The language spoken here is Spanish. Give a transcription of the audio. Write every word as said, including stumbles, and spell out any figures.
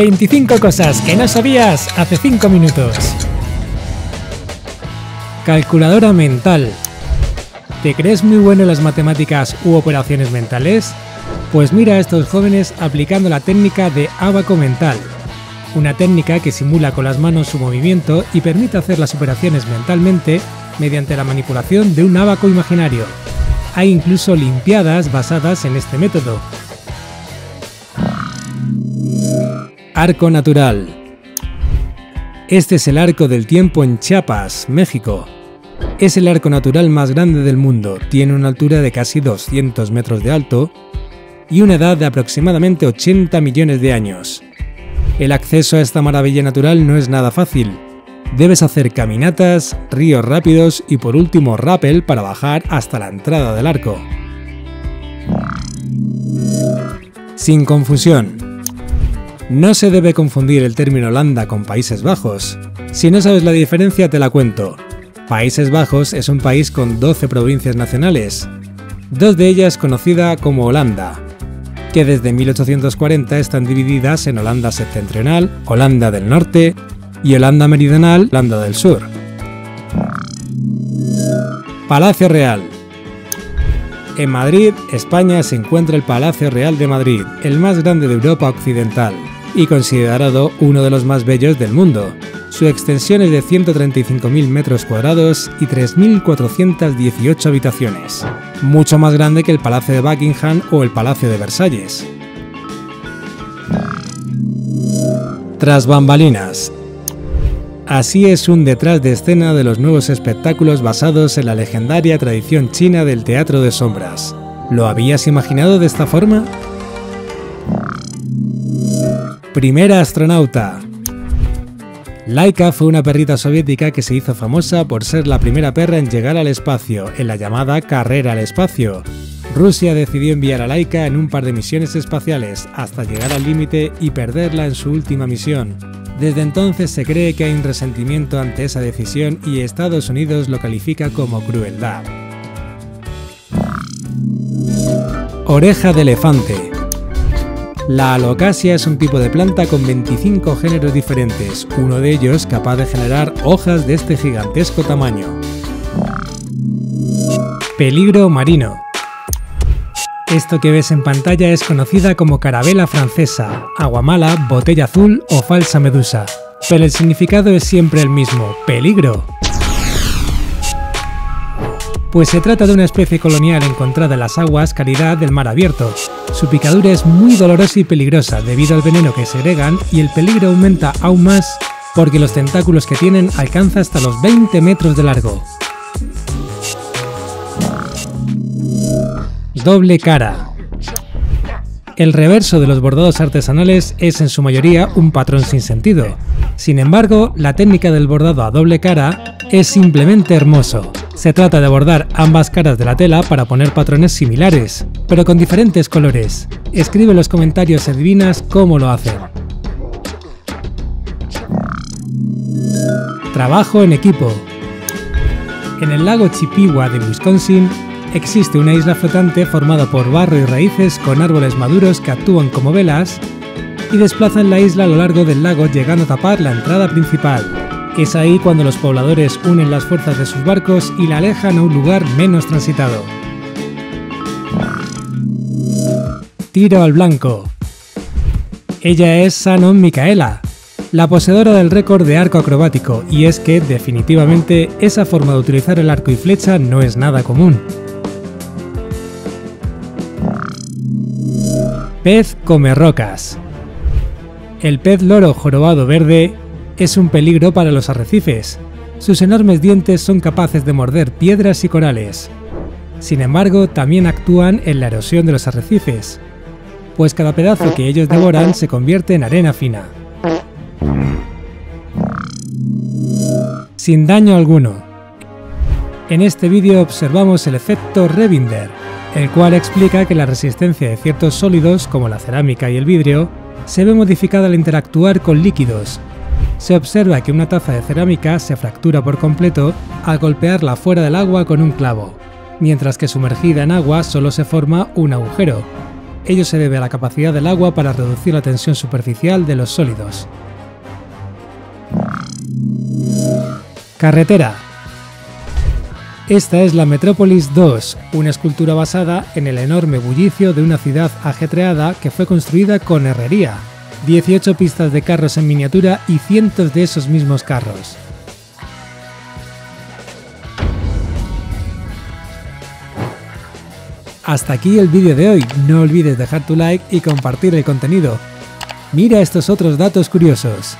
veinticinco cosas que no sabías hace cinco minutos. Calculadora mental. ¿Te crees muy bueno en las matemáticas u operaciones mentales? Pues mira a estos jóvenes aplicando la técnica de abaco mental, una técnica que simula con las manos su movimiento y permite hacer las operaciones mentalmente mediante la manipulación de un abaco imaginario. Hay incluso olimpiadas basadas en este método. Arco natural. Este es el Arco del Tiempo en Chiapas, México. Es el arco natural más grande del mundo, tiene una altura de casi doscientos metros de alto y una edad de aproximadamente ochenta millones de años. El acceso a esta maravilla natural no es nada fácil. Debes hacer caminatas, ríos rápidos y por último rappel para bajar hasta la entrada del arco. Sin confusión. No se debe confundir el término Holanda con Países Bajos. Si no sabes la diferencia, te la cuento. Países Bajos es un país con doce provincias nacionales, dos de ellas conocida como Holanda, que desde mil ochocientos cuarenta están divididas en Holanda Septentrional, Holanda del Norte y Holanda Meridional, Holanda del Sur. Palacio Real. En Madrid, España, se encuentra el Palacio Real de Madrid, el más grande de Europa Occidental y considerado uno de los más bellos del mundo. Su extensión es de ciento treinta y cinco mil metros cuadrados y tres mil cuatrocientas dieciocho habitaciones, mucho más grande que el Palacio de Buckingham o el Palacio de Versalles. Tras bambalinas. Así es un detrás de escena de los nuevos espectáculos basados en la legendaria tradición china del teatro de sombras. ¿Lo habías imaginado de esta forma? Primera astronauta. Laika fue una perrita soviética que se hizo famosa por ser la primera perra en llegar al espacio, en la llamada Carrera al Espacio. Rusia decidió enviar a Laika en un par de misiones espaciales, hasta llegar al límite y perderla en su última misión. Desde entonces se cree que hay un resentimiento ante esa decisión y Estados Unidos lo califica como crueldad. Oreja de elefante. La alocasia es un tipo de planta con veinticinco géneros diferentes, uno de ellos capaz de generar hojas de este gigantesco tamaño. Peligro marino. Esto que ves en pantalla es conocida como carabela francesa, aguamala, botella azul o falsa medusa, pero el significado es siempre el mismo: peligro. Pues se trata de una especie colonial encontrada en las aguas calidad del mar abierto. Su picadura es muy dolorosa y peligrosa debido al veneno que segregan, y el peligro aumenta aún más porque los tentáculos que tienen alcanzan hasta los veinte metros de largo. Doble cara. El reverso de los bordados artesanales es en su mayoría un patrón sin sentido. Sin embargo, la técnica del bordado a doble cara es simplemente hermoso. Se trata de bordar ambas caras de la tela para poner patrones similares, pero con diferentes colores. Escribe en los comentarios si adivinas cómo lo hacen. Trabajo en equipo. En el lago Chippewa de Wisconsin existe una isla flotante formada por barro y raíces con árboles maduros que actúan como velas y desplazan la isla a lo largo del lago, llegando a tapar la entrada principal. Es ahí cuando los pobladores unen las fuerzas de sus barcos y la alejan a un lugar menos transitado. Tiro al blanco. Ella es Shannon Micaela, la poseedora del récord de arco acrobático, y es que, definitivamente, esa forma de utilizar el arco y flecha no es nada común. Pez come rocas. El pez loro jorobado verde es un peligro para los arrecifes. Sus enormes dientes son capaces de morder piedras y corales. Sin embargo, también actúan en la erosión de los arrecifes, pues cada pedazo que ellos devoran se convierte en arena fina. Sin daño alguno. En este vídeo observamos el efecto Rebinder, el cual explica que la resistencia de ciertos sólidos, como la cerámica y el vidrio, se ve modificada al interactuar con líquidos. Se observa que una taza de cerámica se fractura por completo al golpearla fuera del agua con un clavo, mientras que sumergida en agua solo se forma un agujero. Ello se debe a la capacidad del agua para reducir la tensión superficial de los sólidos. Carretera. Esta es la Metrópolis dos, una escultura basada en el enorme bullicio de una ciudad ajetreada que fue construida con herrería, dieciocho pistas de carros en miniatura y cientos de esos mismos carros. Hasta aquí el vídeo de hoy, no olvides dejar tu like y compartir el contenido. Mira estos otros datos curiosos.